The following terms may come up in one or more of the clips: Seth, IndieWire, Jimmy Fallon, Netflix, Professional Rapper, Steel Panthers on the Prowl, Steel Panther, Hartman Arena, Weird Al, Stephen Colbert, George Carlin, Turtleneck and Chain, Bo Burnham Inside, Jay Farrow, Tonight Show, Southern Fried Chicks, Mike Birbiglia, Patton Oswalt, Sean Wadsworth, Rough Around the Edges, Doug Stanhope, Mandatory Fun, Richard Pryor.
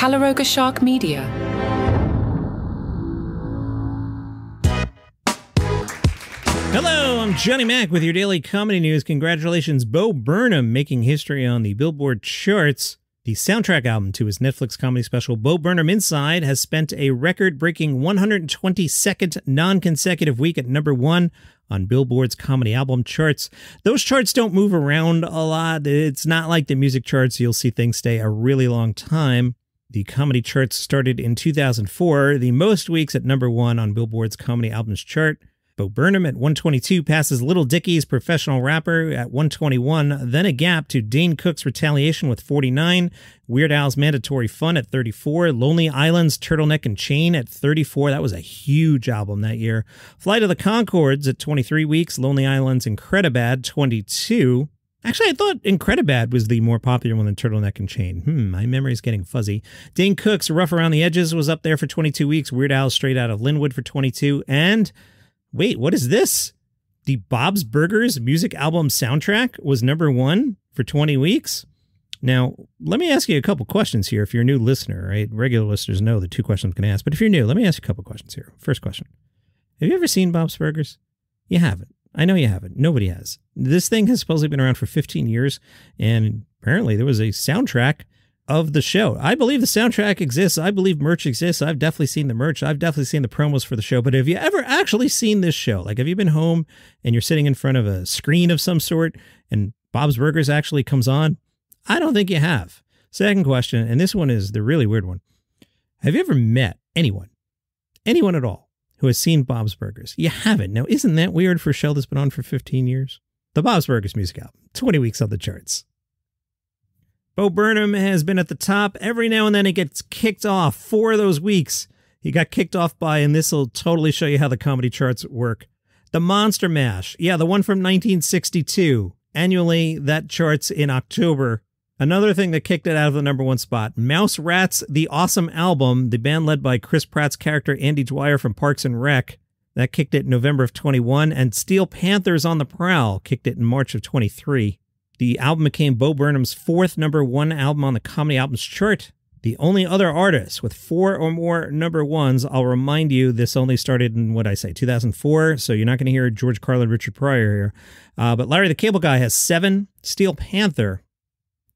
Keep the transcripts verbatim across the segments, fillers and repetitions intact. Calaroga Shark Media. Hello, I'm Johnny Mack with your daily comedy news. Congratulations, Bo Burnham, making history on the Billboard charts. The soundtrack album to his Netflix comedy special, Bo Burnham Inside, has spent a record-breaking one hundred twenty-second non-consecutive week at number one on Billboard's comedy album charts. Those charts don't move around a lot. It's not like the music charts. You'll see things stay a really long time. The comedy charts started in two thousand four, the most weeks at number one on Billboard's comedy albums chart. Bo Burnham at one twenty-two passes Little Dicky's Professional Rapper at one twenty-one, then a gap to Dane Cook's Retaliation with forty-nine, Weird Al's Mandatory Fun at thirty-four, Lonely Island's Turtleneck and Chain at thirty-four. That was a huge album that year. Flight of the Conchords at twenty-three weeks, Lonely Island's Incredibad twenty-two. Actually, I thought Incredibad was the more popular one than Turtleneck and Chain. Hmm, my memory's getting fuzzy. Dane Cook's Rough Around the Edges was up there for twenty-two weeks, Weird Al's Straight Out of Lynwood for twenty-two, and... wait, what is this? The Bob's Burgers music album soundtrack was number one for twenty weeks. Now, let me ask you a couple questions here. If you're a new listener, right? Regular listeners know the two questions I'm going to ask. But if you're new, let me ask you a couple questions here. First question. Have you ever seen Bob's Burgers? You haven't. I know you haven't. Nobody has. This thing has supposedly been around for fifteen years, and apparently there was a soundtrack of the show. I believe the soundtrack exists. I believe merch exists. I've definitely seen the merch. I've definitely seen the promos for the show. But have you ever actually seen this show? Like, have you been home and you're sitting in front of a screen of some sort and Bob's Burgers actually comes on? I don't think you have. Second question, and this one is the really weird one. Have you ever met anyone, anyone at all, who has seen Bob's Burgers? You haven't. Now, isn't that weird for a show that's been on for fifteen years? The Bob's Burgers music album, twenty weeks on the charts. Bo Burnham has been at the top. Every now and then he gets kicked off. Four of those weeks he got kicked off by, and this will totally show you how the comedy charts work. The Monster Mash. Yeah, the one from nineteen sixty-two. Annually, that charts in October. Another thing that kicked it out of the number one spot, Mouse Rats, the awesome album, the band led by Chris Pratt's character Andy Dwyer from Parks and Rec. That kicked it in November of twenty-one, and Steel Panthers on the Prowl kicked it in March of twenty-three. The album became Bo Burnham's fourth number one album on the comedy albums chart. The only other artist with four or more number ones, I'll remind you, this only started in, what I say, two thousand four, so you're not going to hear George Carlin, Richard Pryor here. Uh, but Larry the Cable Guy has seven. Steel Panther,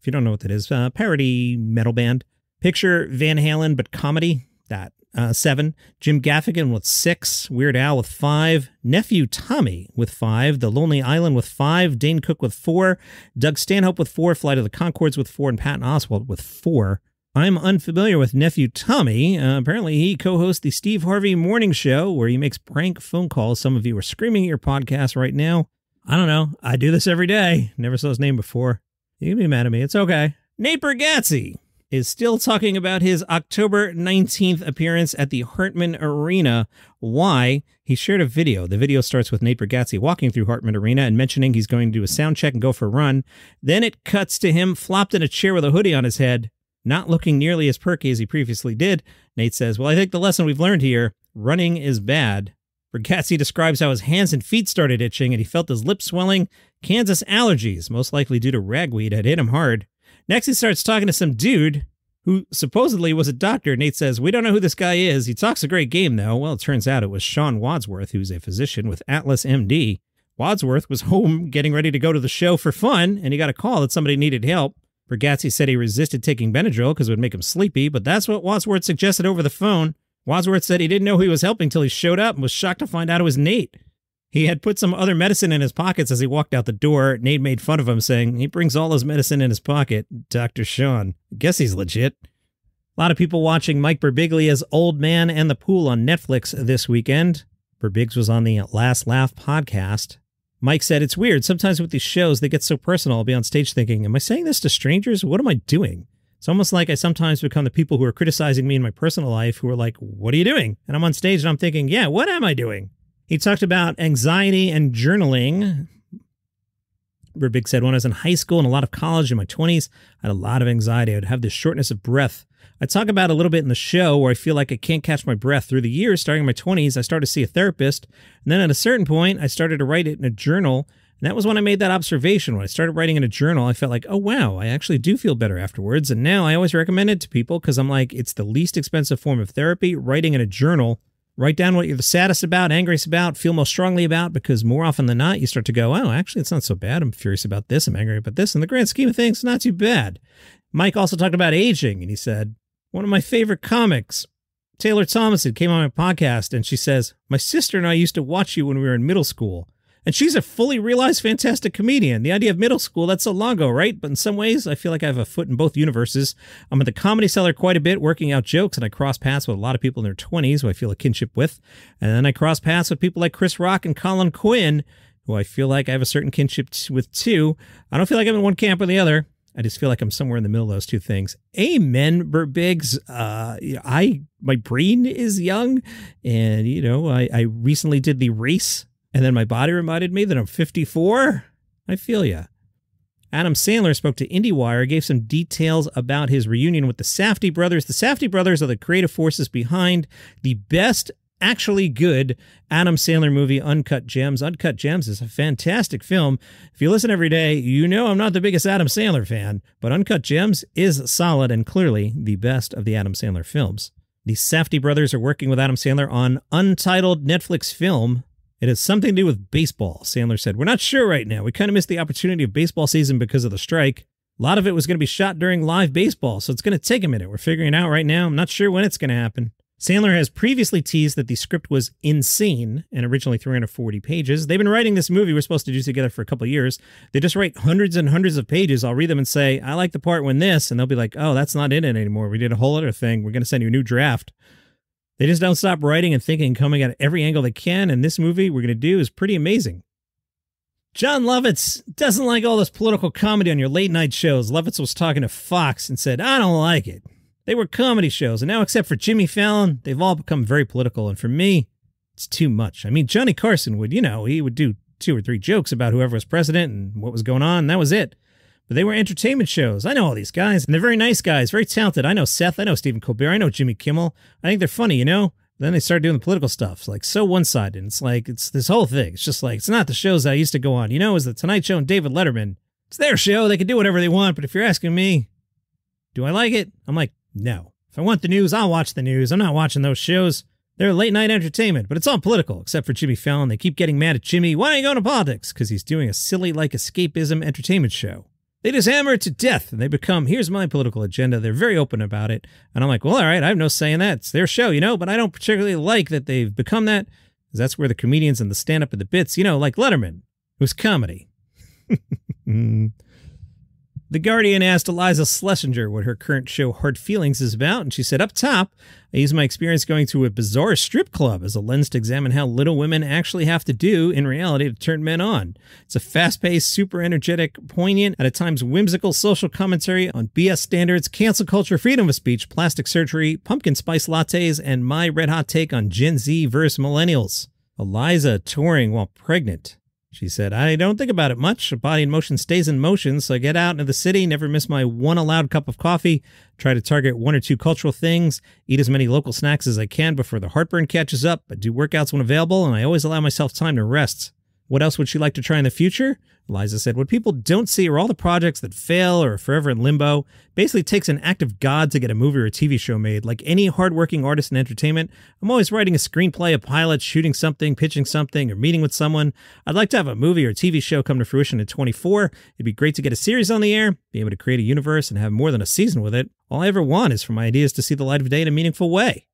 if you don't know what that is, uh, parody metal band. Picture Van Halen, but comedy, that. Uh, seven. Jim Gaffigan with six. Weird Al with five. Nephew Tommy with five. The Lonely Island with five. Dane Cook with four. Doug Stanhope with four. Flight of the Conchords with four. And Patton Oswalt with four. I'm unfamiliar with Nephew Tommy. Uh, apparently he co-hosts the Steve Harvey Morning Show, where he makes prank phone calls. Some of you are screaming at your podcast right now. I don't know. I do this every day. Never saw his name before. You can be mad at me. It's okay. Nate Bargatze is still talking about his October nineteenth appearance at the Hartman Arena. Why? He shared a video. The video starts with Nate Bargatze walking through Hartman Arena and mentioning he's going to do a sound check and go for a run. Then it cuts to him flopped in a chair with a hoodie on his head, not looking nearly as perky as he previously did. Nate says, well, I think the lesson we've learned here, running is bad. Bargatze describes how his hands and feet started itching and he felt his lips swelling. Kansas allergies, most likely due to ragweed, had hit him hard. Next, he starts talking to some dude who supposedly was a doctor. Nate says, we don't know who this guy is. He talks a great game, though. Well, it turns out it was Sean Wadsworth, who's a physician with Atlas M D. Wadsworth was home getting ready to go to the show for fun, and he got a call that somebody needed help. Bargatze said he resisted taking Benadryl because it would make him sleepy, but that's what Wadsworth suggested over the phone. Wadsworth said he didn't know who he was helping till he showed up and was shocked to find out it was Nate. He had put some other medicine in his pockets as he walked out the door. Nate made fun of him, saying, he brings all his medicine in his pocket. Doctor Sean. Guess he's legit. A lot of people watching Mike Birbiglia as Old Man and the Pool on Netflix this weekend. Birbiglia was on the Last Laugh podcast. Mike said, it's weird. Sometimes with these shows, they get so personal. I'll be on stage thinking, am I saying this to strangers? What am I doing? It's almost like I sometimes become the people who are criticizing me in my personal life who are like, what are you doing? And I'm on stage and I'm thinking, yeah, what am I doing? He talked about anxiety and journaling. Birbiglia said, when I was in high school and a lot of college in my twenties, I had a lot of anxiety. I would have this shortness of breath. I talk about a little bit in the show where I feel like I can't catch my breath. Through the years, starting in my twenties, I started to see a therapist. And then at a certain point, I started to write it in a journal. And that was when I made that observation. When I started writing in a journal, I felt like, oh, wow, I actually do feel better afterwards. And now I always recommend it to people because I'm like, it's the least expensive form of therapy, writing in a journal. Write down what you're the saddest about, angriest about, feel most strongly about, because more often than not, you start to go, oh, actually, it's not so bad. I'm furious about this. I'm angry about this. In the grand scheme of things, it's not too bad. Mike also talked about aging, and he said, one of my favorite comics, Taylor Thomason, came on my podcast, and she says, my sister and I used to watch you when we were in middle school. And she's a fully realized, fantastic comedian. The idea of middle school, that's so long ago, right? But in some ways, I feel like I have a foot in both universes. I'm at the Comedy Cellar quite a bit, working out jokes, and I cross paths with a lot of people in their twenties who I feel a kinship with. And then I cross paths with people like Chris Rock and Colin Quinn, who I feel like I have a certain kinship with too. I don't feel like I'm in one camp or the other. I just feel like I'm somewhere in the middle of those two things. Amen, Burbiggs. Uh, I, my brain is young, and, you know, I, I recently did the race. And then my body reminded me that I'm fifty-four. I feel ya. Adam Sandler spoke to IndieWire, gave some details about his reunion with the Safdie Brothers. The Safdie Brothers are the creative forces behind the best, actually good Adam Sandler movie, Uncut Gems. Uncut Gems is a fantastic film. If you listen every day, you know I'm not the biggest Adam Sandler fan, but Uncut Gems is solid and clearly the best of the Adam Sandler films. The Safdie Brothers are working with Adam Sandler on untitled Netflix film. It has something to do with baseball. Sandler said, we're not sure right now. We kind of missed the opportunity of baseball season because of the strike. A lot of it was going to be shot during live baseball, so it's going to take a minute. We're figuring it out right now. I'm not sure when it's going to happen. Sandler has previously teased that the script was insane and originally three hundred forty pages. They've been writing this movie we're supposed to do together for a couple of years. They just write hundreds and hundreds of pages. I'll read them and say, I like the part when this, and they'll be like, oh, that's not in it anymore. We did a whole other thing. We're going to send you a new draft. They just don't stop writing and thinking, coming at every angle they can, and this movie we're going to do is pretty amazing. John Lovitz doesn't like all this political comedy on your late-night shows. Lovitz was talking to Fox and said, I don't like it. They were comedy shows, and now except for Jimmy Fallon, they've all become very political, and for me, it's too much. I mean, Johnny Carson would, you know, he would do two or three jokes about whoever was president and what was going on, and that was it. But they were entertainment shows. I know all these guys, and they're very nice guys, very talented. I know Seth, I know Stephen Colbert, I know Jimmy Kimmel. I think they're funny, you know? Then they started doing the political stuff. It's like so one-sided. It's like, it's this whole thing. It's just like, it's not the shows I used to go on. You know, it was The Tonight Show and David Letterman. It's their show. They can do whatever they want. But if you're asking me, do I like it? I'm like, no. If I want the news, I'll watch the news. I'm not watching those shows. They're late-night entertainment, but it's all political, except for Jimmy Fallon. They keep getting mad at Jimmy. Why don't you go into politics? Because he's doing a silly, like, escapism entertainment show. They just hammer it to death, and they become, here's my political agenda. They're very open about it. And I'm like, well, all right, I have no say in that. It's their show, you know, but I don't particularly like that they've become that, because that's where the comedians and the stand-up and the bits, you know, like Letterman, who's comedy. The Guardian asked Eliza Schlesinger what her current show, Hard Feelings, is about, and she said, up top, I use my experience going to a bizarre strip club as a lens to examine how little women actually have to do in reality to turn men on. It's a fast-paced, super energetic, poignant, at times whimsical social commentary on B S standards, cancel culture, freedom of speech, plastic surgery, pumpkin spice lattes, and my red-hot take on Gen Z versus millennials. Eliza touring while pregnant. She said, I don't think about it much. A body in motion stays in motion, so I get out into the city, never miss my one allowed cup of coffee, try to target one or two cultural things, eat as many local snacks as I can before the heartburn catches up. I do workouts when available, and I always allow myself time to rest. What else would she like to try in the future? Eliza said, what people don't see are all the projects that fail or are forever in limbo. Basically takes an act of God to get a movie or a T V show made. Like any hardworking artist in entertainment, I'm always writing a screenplay, a pilot, shooting something, pitching something, or meeting with someone. I'd like to have a movie or a T V show come to fruition in twenty-four. It'd be great to get a series on the air, be able to create a universe, and have more than a season with it. All I ever want is for my ideas to see the light of day in a meaningful way.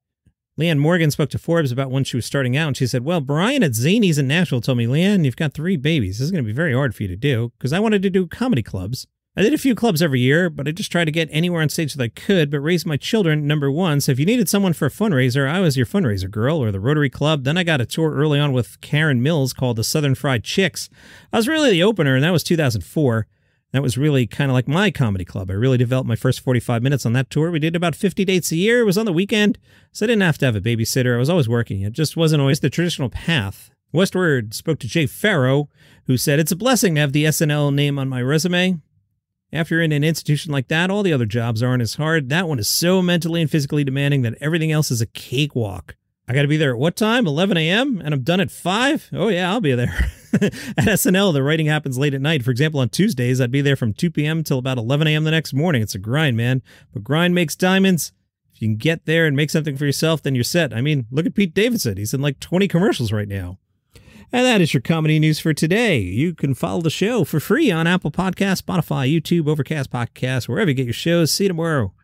Leanne Morgan spoke to Forbes about when she was starting out, and she said, well, Brian at Zanies in Nashville told me, Leanne, you've got three babies. This is going to be very hard for you to do, because I wanted to do comedy clubs. I did a few clubs every year, but I just tried to get anywhere on stage that I could, but raised my children, number one. So if you needed someone for a fundraiser, I was your fundraiser girl, or the Rotary Club. Then I got a tour early on with Karen Mills called the Southern Fried Chicks. I was really the opener, and that was two thousand four. That was really kind of like my comedy club. I really developed my first forty-five minutes on that tour. We did about fifty dates a year. It was on the weekend, so I didn't have to have a babysitter. I was always working. It just wasn't always the traditional path. Westward spoke to Jay Farrow, who said, it's a blessing to have the S N L name on my resume. After you're in an institution like that, all the other jobs aren't as hard. That one is so mentally and physically demanding that everything else is a cakewalk. I got to be there at what time? eleven a m? And I'm done at five? Oh, yeah, I'll be there. At S N L, the writing happens late at night. For example, on Tuesdays, I'd be there from two p m till about eleven a m the next morning. It's a grind, man. But grind makes diamonds. If you can get there and make something for yourself, then you're set. I mean, look at Pete Davidson. He's in like twenty commercials right now. And that is your comedy news for today. You can follow the show for free on Apple Podcasts, Spotify, YouTube, Overcast Podcasts, wherever you get your shows. See you tomorrow.